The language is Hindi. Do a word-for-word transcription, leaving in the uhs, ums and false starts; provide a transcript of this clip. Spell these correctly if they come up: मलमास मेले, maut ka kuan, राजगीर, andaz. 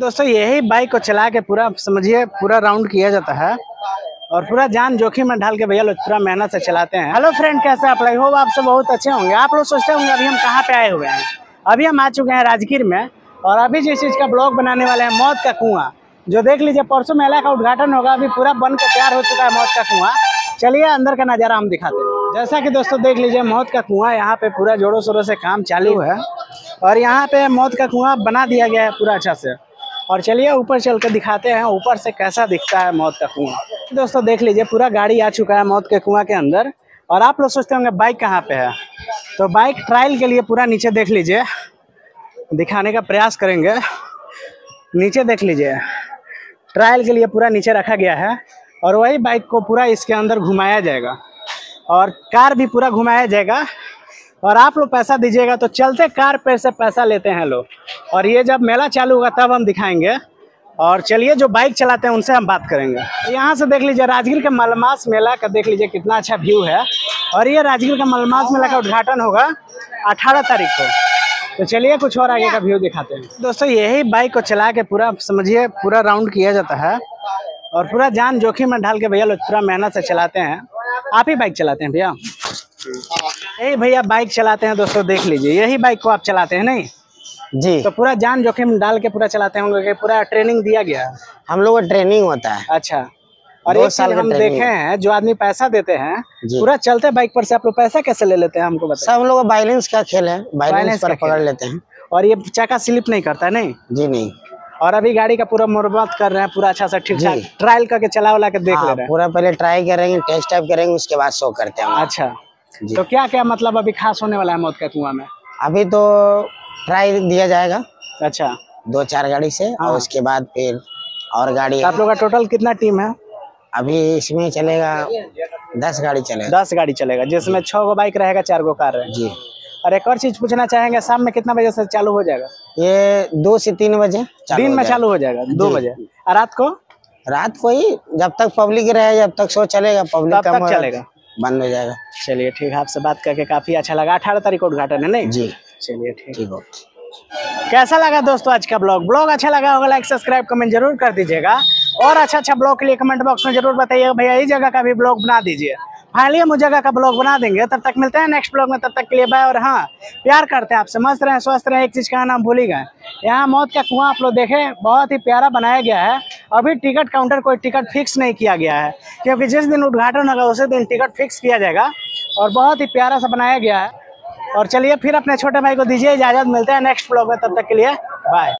दोस्तों यही बाइक को चला के पूरा समझिए पूरा राउंड किया जाता है और पूरा जान जोखिम में ढाल के भैया लोग पूरा मेहनत से चलाते हैं। हेलो फ्रेंड, कैसे आप लोग? होप आप सब बहुत अच्छे होंगे। आप लोग सोचते होंगे अभी हम कहाँ पे आए हुए हैं। अभी हम आ चुके हैं राजगीर में और अभी जिस चीज़ का ब्लॉग बनाने वाले हैं मौत का कुआं, जो देख लीजिए परसों मेला का उद्घाटन होगा। अभी पूरा बन के तैयार हो चुका है मौत का कुआं। चलिए अंदर का नज़ारा हम दिखाते हैं। जैसा कि दोस्तों देख लीजिए मौत का कुआं, यहाँ पे पूरा जोरों शोरों से काम चालू है और यहाँ पे मौत का कुआं बना दिया गया है पूरा अच्छा से। और चलिए ऊपर चल कर दिखाते हैं ऊपर से कैसा दिखता है मौत का कुआं। दोस्तों देख लीजिए पूरा गाड़ी आ चुका है मौत के कुआं के अंदर और आप लोग सोचते होंगे बाइक कहाँ पे है। तो बाइक ट्रायल के लिए पूरा नीचे देख लीजिए, दिखाने का प्रयास करेंगे। नीचे देख लीजिए ट्रायल के लिए पूरा नीचे रखा गया है और वही बाइक को पूरा इसके अंदर घुमाया जाएगा और कार भी पूरा घुमाया जाएगा। और आप लोग पैसा दीजिएगा तो चलते कार पे से पैसा लेते हैं लोग। और ये जब मेला चालू होगा तब हम दिखाएंगे। और चलिए जो बाइक चलाते हैं उनसे हम बात करेंगे। यहाँ से देख लीजिए राजगीर का मलमास मेला का देख लीजिए कितना अच्छा व्यू है। और ये राजगीर का मलमास मेला का उद्घाटन होगा अठारह तारीख को। तो चलिए कुछ और आगे का व्यू दिखाते हैं। दोस्तों यही बाइक को चला के पूरा समझिए पूरा राउंड किया जाता है और पूरा जान जोखिम में ढाल के भैया लोग पूरा मेहनत से चलाते हैं। आप ही बाइक चलाते हैं भैया? यही भैया बाइक चलाते हैं। दोस्तों देख लीजिए यही बाइक को आप चलाते हैं नहीं जी? तो पूरा जान जोखिम डाल के पूरा चलाते होंगे, पूरा ट्रेनिंग दिया गया है। हम लोग का ट्रेनिंग होता है। अच्छा। और एक साल हम देखे हैं जो आदमी पैसा देते हैं पूरा चलते बाइक पर से, आप लोग पैसा कैसे ले लेते हैं हमको बताइए? सब लोग बैलेंस का खेल है, बैलेंस पर पकड़ लेते हैं। और ये चक्का स्लिप नहीं करता? नहीं जी नहीं। और अभी गाड़ी का पूरा मरम्मत कर रहे हैं पूरा अच्छा सा ठीक ठाक ट्रायल करके चला वाला के देख ले रहे हैं पूरा। पहले ट्राई करेंगे, टेस्ट टाइप करेंगे, उसके बाद शो करते हैं। अच्छा। तो क्या क्या मतलब अभी खास होने वाला है मौत का कुआं में? अभी तो ट्राई दिया जाएगा। अच्छा। दो चार गाड़ी से और उसके बाद फिर और गाड़ी। आप लोग का टोटल कितना टीम है अभी इसमें? चलेगा दस गाड़ी चलेगा। दस गाड़ी चलेगा जिसमें छह गो बाइक रहेगा, चार गो कार रहेगा जी। और एक और चीज पूछना चाहेंगे, शाम में कितना बजे से चालू हो जाएगा ये? दो से तीन बजे दिन में चालू हो जाएगा, दो बजे। और रात को? रात को ही जब तक पब्लिक रहेगा जब तक शो चलेगा, पब्लिक कम हो जाएगा बंद हो जाएगा। चलिए ठीक है, आपसे बात करके काफी अच्छा लगा। अठारह तारीख को उद्घाटन है नहीं जी? चलिए ठीक है। कैसा लगा दोस्तों आज का ब्लॉग? ब्लॉग अच्छा लगा होगा लाइक सब्सक्राइब कमेंट जरूर कर दीजिएगा और अच्छा अच्छा ब्लॉग के लिए कमेंट बॉक्स में जरूर बताइएगा भैया इस जगह का भी ब्लॉग बना दीजिए। फाइनली हम उस जगह का ब्लॉग बना देंगे। तब तक मिलते हैं नेक्स्ट ब्लॉग में, तब तक के लिए बाय। और हाँ, प्यार करते हैं आप, समझ रहे हैं, स्वस्थ रहें, एक चीज़ का नाम भूल ही गए। यहाँ मौत का कुआं आप लोग देखें बहुत ही प्यारा बनाया गया है। अभी टिकट काउंटर कोई टिकट फिक्स नहीं किया गया है क्योंकि जिस दिन उद्घाटन होगा उसी दिन टिकट फिक्स किया जाएगा और बहुत ही प्यारा सा बनाया गया है। और चलिए फिर अपने छोटे भाई को दीजिए इजाज़त, मिलते हैं नेक्स्ट ब्लॉग में, तब तक के लिए बाय।